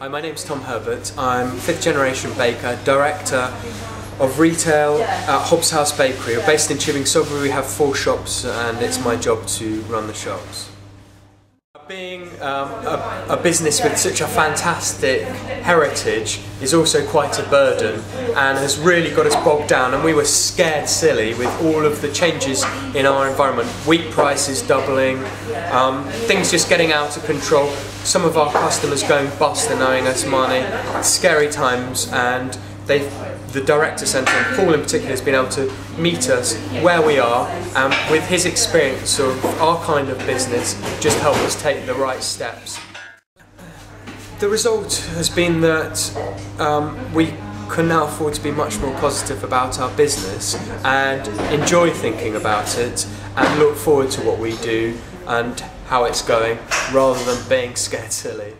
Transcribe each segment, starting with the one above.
Hi, my name's Tom Herbert. I'm fifth generation baker, director of retail at Hobbs House Bakery. We're based in Chipping Sodbury. We have four shops and it's my job to run the shops. Being a business with such a fantastic heritage is also quite a burden and has really got us bogged down, and we were scared silly with all of the changes in our environment. Wheat prices doubling, things just getting out of control, some of our customers going bust and owing us money. Scary times, and the Directors' Centre, and Paul in particular, has been able to meet us where we are, and with his experience of our kind of business, just help us take the right steps. The result has been that we can now afford to be much more positive about our business and enjoy thinking about it and look forward to what we do and how it's going, rather than being scared silly.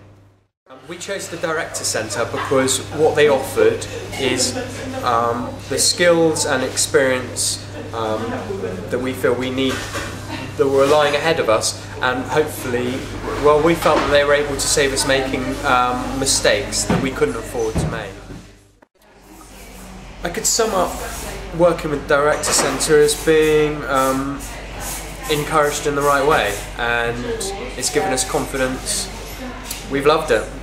We chose the Directors' Centre because what they offered is the skills and experience that we feel we need, that were lying ahead of us, and hopefully, well, we felt that they were able to save us making mistakes that we couldn't afford to make. I could sum up working with the Directors' Centre as being encouraged in the right way, and it's given us confidence. We've loved it.